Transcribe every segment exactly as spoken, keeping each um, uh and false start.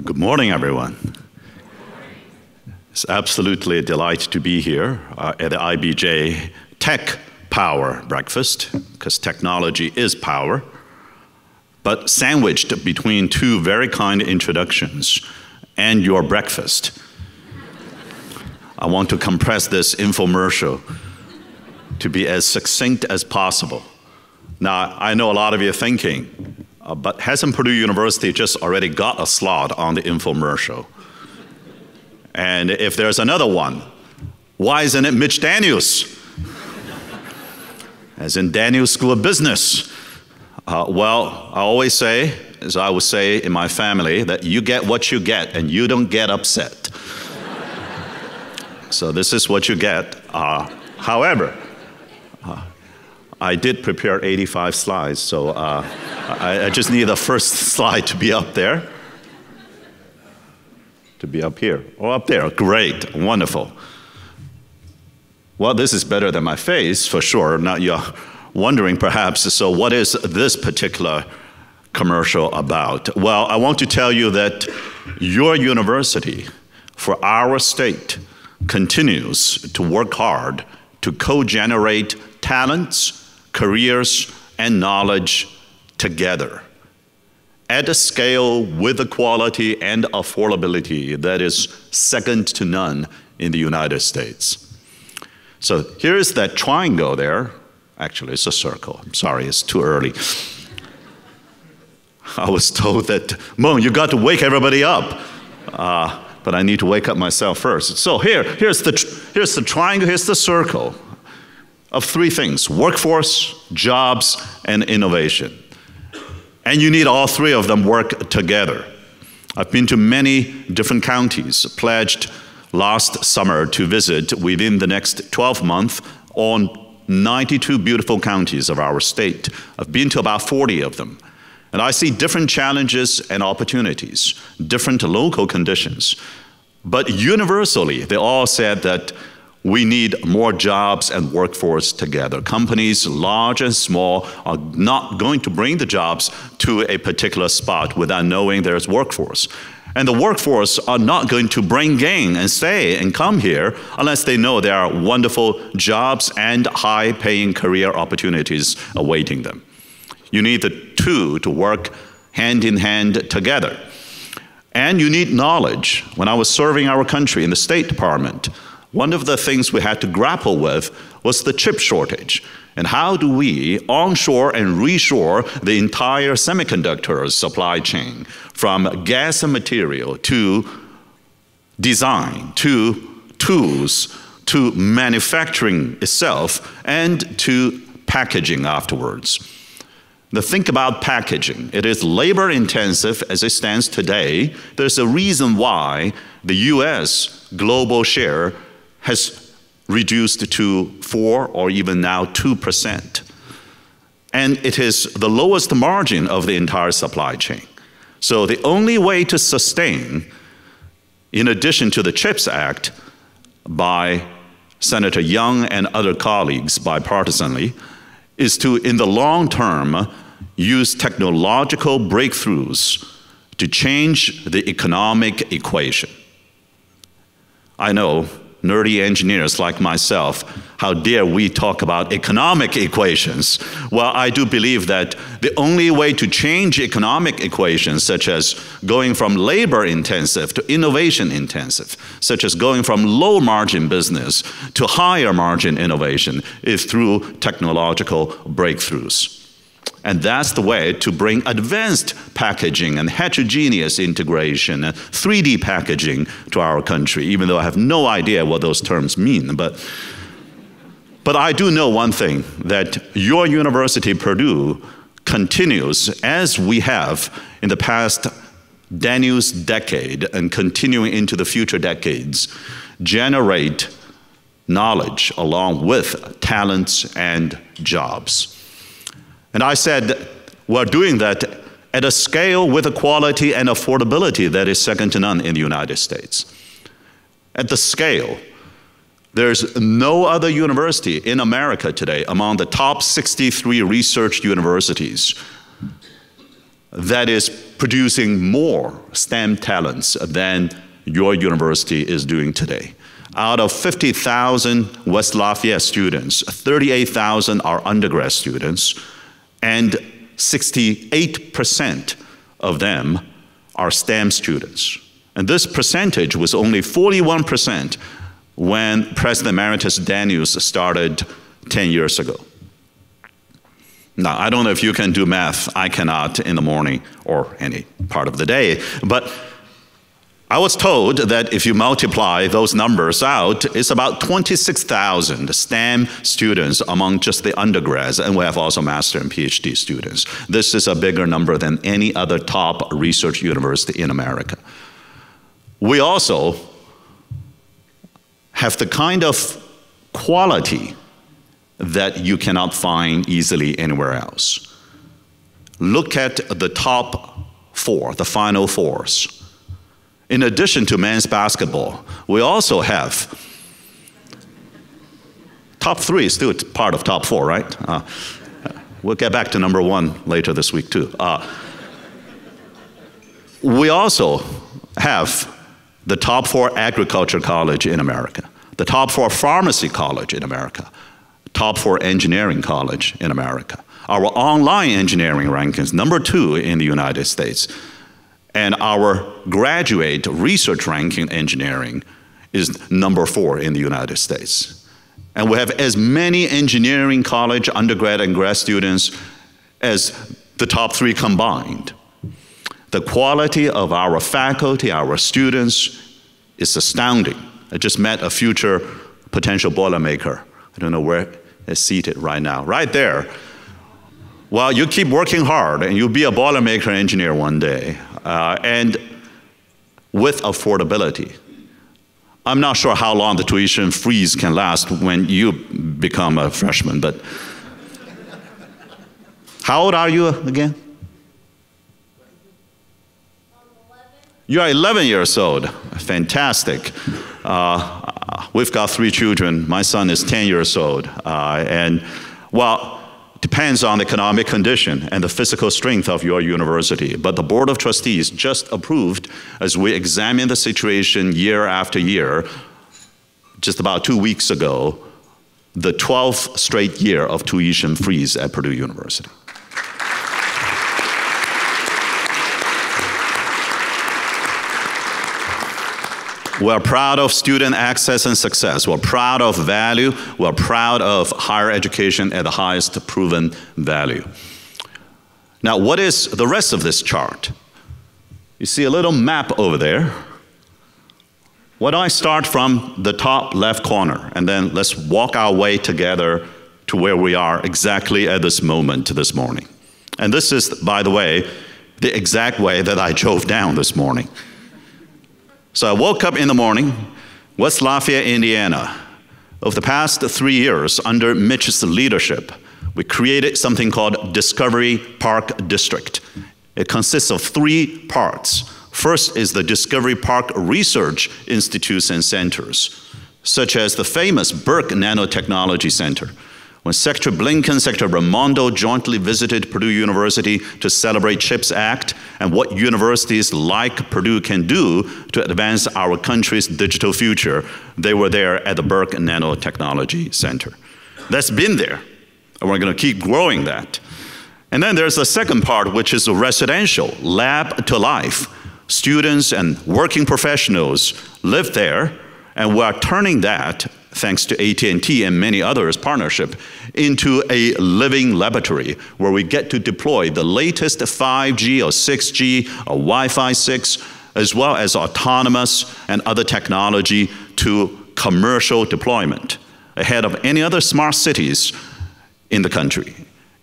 Well, good morning, everyone. It's absolutely a delight to be here uh, at the I B J Tech Power Breakfast, because technology is power, but sandwiched between two very kind introductions and your breakfast. I want to compress this infomercial to be as succinct as possible. Now, I know a lot of you are thinking, uh, but hasn't Purdue University just already got a slot on the infomercial? And if there's another one, why isn't it Mitch Daniels? As in Daniels School of Business. Uh, well, I always say, as I would say in my family, that you get what you get and you don't get upset. So this is what you get. Uh, however, uh, I did prepare eighty-five slides, so uh, I, I just need the first slide to be up there. To be up here, or up there, great, wonderful. Well, this is better than my face, for sure. Now you're wondering perhaps, so what is this particular commercial about? Well, I want to tell you that your university, for our state, continues to work hard to co-generate talents, careers, and knowledge together at a scale with the quality and affordability that is second to none in the United States. So here's that triangle there. Actually, it's a circle. I'm sorry, it's too early. I was told that, Mung, you got to wake everybody up. Uh, but I need to wake up myself first. So here, here's the, here's the triangle, here's the circle of three things: workforce, jobs, and innovation. And you need all three of them work together. I've been to many different counties, pledged last summer to visit within the next twelve months on ninety-two beautiful counties of our state. I've been to about forty of them. And I see different challenges and opportunities, different local conditions. But universally, they all said that we need more jobs and workforce together. Companies, large and small, are not going to bring the jobs to a particular spot without knowing there's workforce. And the workforce are not going to bring gain and stay and come here unless they know there are wonderful jobs and high-paying career opportunities awaiting them. You need the two to work hand in hand together. And you need knowledge. When I was serving our country in the State Department, one of the things we had to grapple with was the chip shortage. And how do we onshore and reshore the entire semiconductor supply chain, from gas and material to design, to tools, to manufacturing itself, and to packaging afterwards. Now think about packaging. It is labor intensive as it stands today. There's a reason why the U S global share has reduced to four or even now two percent. And it is the lowest margin of the entire supply chain. So the only way to sustain, in addition to the CHIPS Act, by Senator Young and other colleagues bipartisanly, is to, in the long term, use technological breakthroughs to change the economic equation. I know, nerdy engineers like myself, how dare we talk about economic equations? Well, I do believe that the only way to change economic equations, such as going from labor-intensive to innovation-intensive, such as going from low-margin business to higher-margin innovation, is through technological breakthroughs. And that's the way to bring advanced packaging and heterogeneous integration and three D packaging to our country, even though I have no idea what those terms mean. But, but I do know one thing, that your university, Purdue, continues, as we have in the past Daniels decade and continuing into the future decades, generate knowledge along with talents and jobs. And I said, we're doing that at a scale with a quality and affordability that is second to none in the United States. At the scale, there's no other university in America today among the top sixty-three research universities that is producing more STEM talents than your university is doing today. Out of fifty thousand West Lafayette students, thirty-eight thousand are undergrad students, and sixty-eight percent of them are STEM students. And this percentage was only forty-one percent when President Emeritus Daniels started ten years ago. Now, I don't know if you can do math. I cannot in the morning or any part of the day. But I was told that if you multiply those numbers out, it's about twenty-six thousand STEM students among just the undergrads, and we have also master and PhD students. This is a bigger number than any other top research university in America. We also have the kind of quality that you cannot find easily anywhere else. Look at the top four, the final fours. In addition to men's basketball, we also have top three is still part of top four, right? Uh, we'll get back to number one later this week too. Uh, we also have the top four agriculture college in America, the top four pharmacy college in America, top four engineering college in America. Our online engineering rankings, number two in the United States. And our graduate research ranking engineering is number four in the United States. And we have as many engineering college undergrad and grad students as the top three combined. The quality of our faculty, our students, is astounding. I just met a future potential Boilermaker. I don't know where it's seated right now. Right there. Well, you keep working hard and you'll be a Boilermaker engineer one day. Uh, and with affordability. I'm not sure how long the tuition freeze can last when you become a freshman, but how old are you again? eleven. You are eleven years old. Fantastic. Uh, we've got three children. My son is ten years old. Uh, and well, depends on the economic condition and the physical strength of your university. But the Board of Trustees just approved, as we examine the situation year after year, just about two weeks ago, the twelfth straight year of tuition freeze at Purdue University. We're proud of student access and success. We're proud of value. We're proud of higher education at the highest proven value. Now, what is the rest of this chart? You see a little map over there. Why don't I start from the top left corner, and then let's walk our way together to where we are exactly at this moment this morning. And this is, by the way, the exact way that I drove down this morning. So I woke up in the morning, West Lafayette, Indiana. Over the past three years, under Mitch's leadership, we created something called Discovery Park District. It consists of three parts. First is the Discovery Park Research Institutes and Centers, such as the famous Burke Nanotechnology Center. When Secretary Blinken, Secretary Raimondo jointly visited Purdue University to celebrate CHIPS Act and what universities like Purdue can do to advance our country's digital future, they were there at the Burke Nanotechnology Center. That's been there, and we're going to keep growing that. And then there's the second part, which is the residential, lab to life. Students and working professionals live there, and we're turning that, thanks to A T and T and many others' partnership, into a living laboratory where we get to deploy the latest five G or six G or Wi-Fi six, as well as autonomous and other technology to commercial deployment ahead of any other smart cities in the country.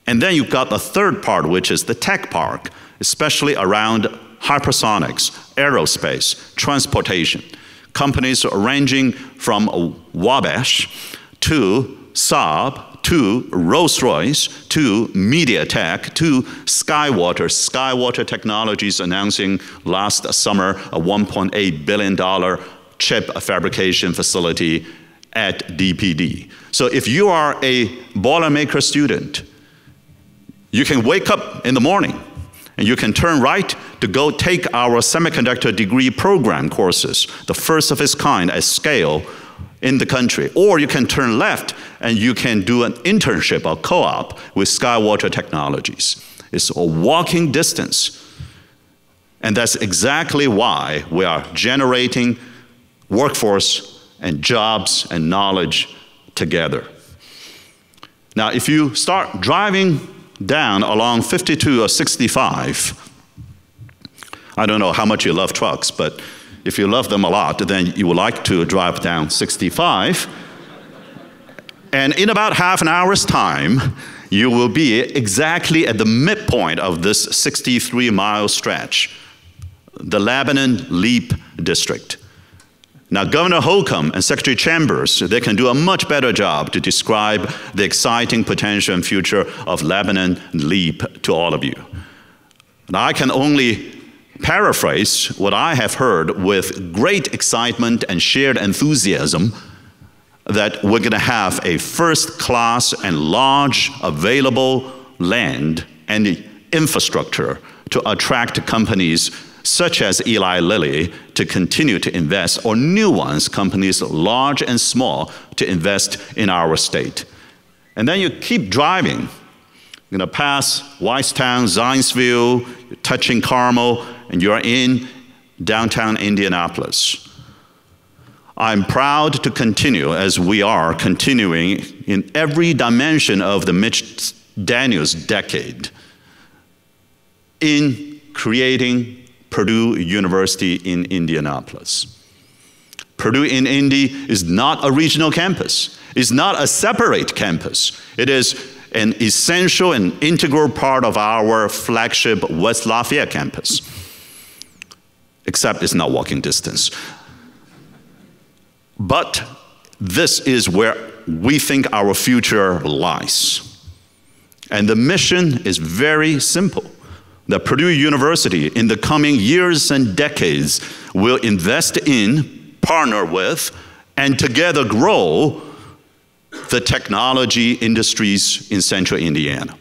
And then you've got the third part, which is the tech park, especially around hypersonics, aerospace, transportation. Companies ranging from Wabash to Saab to Rolls-Royce to MediaTek to Skywater. Skywater Technologies announcing last summer a one point eight billion dollar chip fabrication facility at D P D. So if you are a Boilermaker student, you can wake up in the morning And you can turn right to go take our semiconductor degree program courses, the first of its kind at scale in the country. Or you can turn left and you can do an internship or co-op with Skywater Technologies. It's a walking distance. And that's exactly why we are generating workforce and jobs and knowledge together. Now, if you start driving down along fifty-two or sixty-five, I don't know how much you love trucks, but if you love them a lot, then you would like to drive down sixty-five. And in about half an hour's time, you will be exactly at the midpoint of this sixty-three mile stretch, the Lebanon Leap District. Now, Governor Holcomb and Secretary Chambers, they can do a much better job to describe the exciting potential and future of Lebanon Leap to all of you. Now, I can only paraphrase what I have heard with great excitement and shared enthusiasm that we're going to have a first-class and large available land and infrastructure to attract companies such as Eli Lilly to continue to invest, or new ones, companies large and small, to invest in our state. And then you keep driving. You're going to pass Whitestown, Zionsville, you're touching Carmel, and you're in downtown Indianapolis. I'm proud to continue, as we are continuing in every dimension of the Mitch Daniels decade, in creating Purdue University in Indianapolis. Purdue in Indy is not a regional campus. It's not a separate campus. It is an essential and integral part of our flagship West Lafayette campus, except it's not walking distance. But this is where we think our future lies. And the mission is very simple. That Purdue University in the coming years and decades will invest in, partner with, and together grow the technology industries in Central Indiana.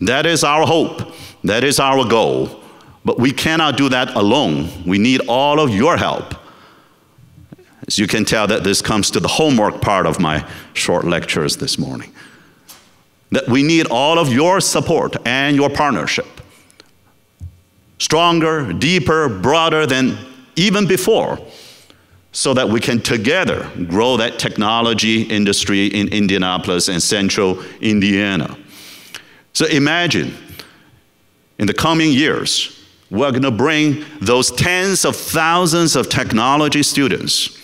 That is our hope. That is our goal. But we cannot do that alone. We need all of your help. As you can tell, that this comes to the homework part of my short lectures this morning. That we need all of your support and your partnership. Stronger, deeper, broader than even before, so that we can together grow that technology industry in Indianapolis and Central Indiana. So imagine, in the coming years, we're going to bring those tens of thousands of technology students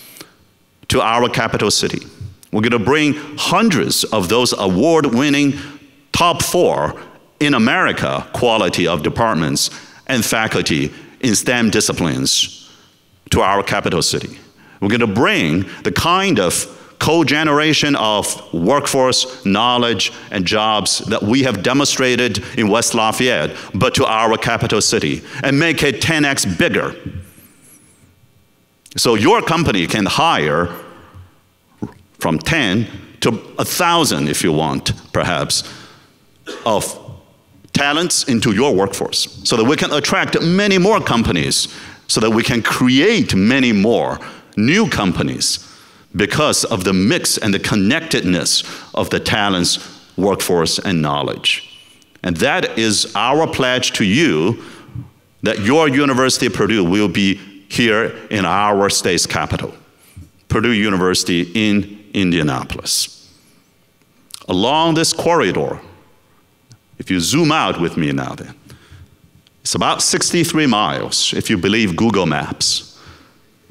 to our capital city. We're going to bring hundreds of those award-winning top four in America quality of departments and faculty in STEM disciplines to our capital city. We're going to bring the kind of co-generation of workforce, knowledge, and jobs that we have demonstrated in West Lafayette, but to our capital city, and make it ten X bigger. So your company can hire from ten to a thousand, if you want, perhaps, of talents into your workforce, so that we can attract many more companies, so that we can create many more new companies because of the mix and the connectedness of the talents, workforce, and knowledge. And that is our pledge to you, that your University of Purdue will be here in our state's capital, Purdue University in Indianapolis. Along this corridor, if you zoom out with me now then, it's about sixty-three miles, if you believe Google Maps.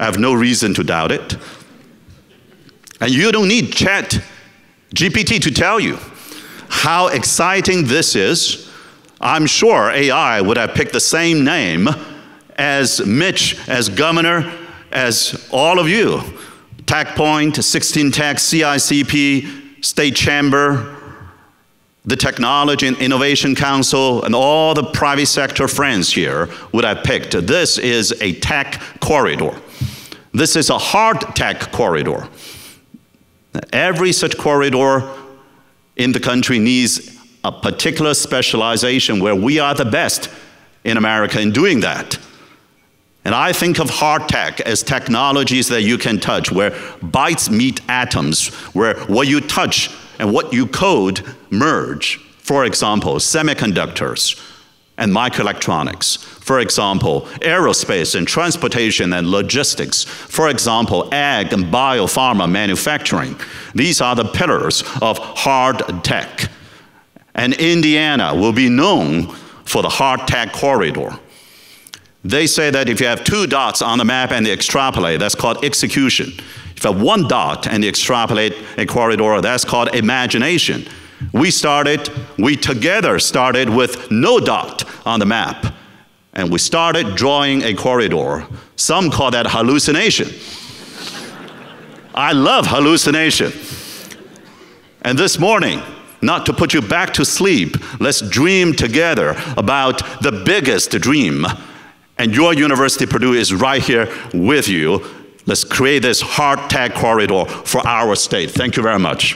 I have no reason to doubt it. And you don't need Chat G P T to tell you how exciting this is. I'm sure A I would have picked the same name as Mitch, as Governor, as all of you. Tech Point, sixteen Tech, C I C P, State Chamber, the Technology and Innovation Council, and all the private sector friends here would have picked. This is a tech corridor. This is a hard tech corridor. Every such corridor in the country needs a particular specialization where we are the best in America in doing that. And I think of hard tech as technologies that you can touch, where bytes meet atoms, where what you touch and what you code merge. For example, semiconductors and microelectronics. For example, aerospace and transportation and logistics. For example, ag and biopharma manufacturing. These are the pillars of hard tech. And Indiana will be known for the hard tech corridor. They say that if you have two dots on the map and you extrapolate, that's called execution. If you have one dot and you extrapolate a corridor, that's called imagination. We started, we together started with no dot on the map. And we started drawing a corridor. Some call that hallucination. I love hallucination. And this morning, not to put you back to sleep, let's dream together about the biggest dream. And your university, Purdue, is right here with you. Let's create this hard tech corridor for our state. Thank you very much.